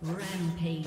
Rampage.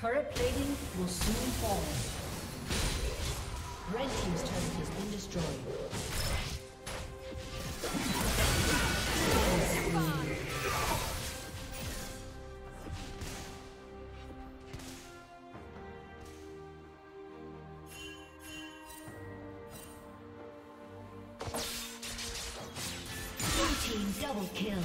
Turret plating will soon fall. Red team's turret has been destroyed. Double kill.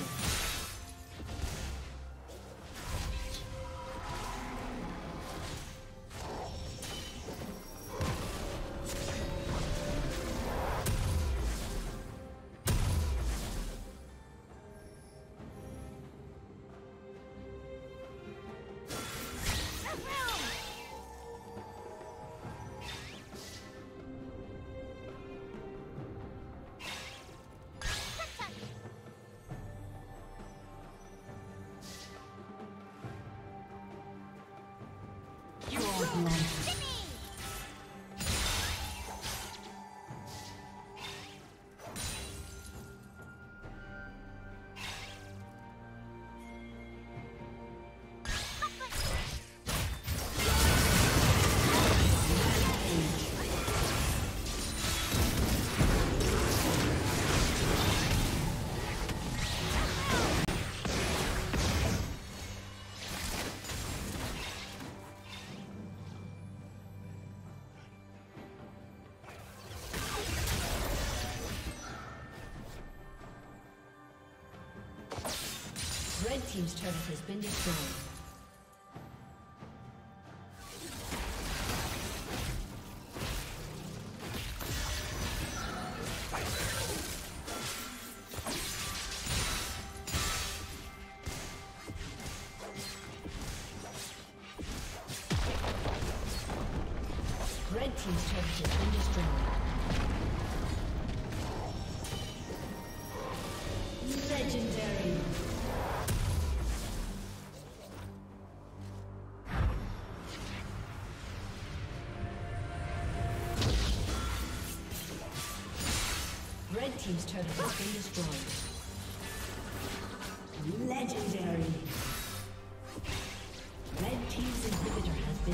Red team's turret has been destroyed. Red team's turret has been destroyed. Legendary. Red team's inhibitor has been destroyed.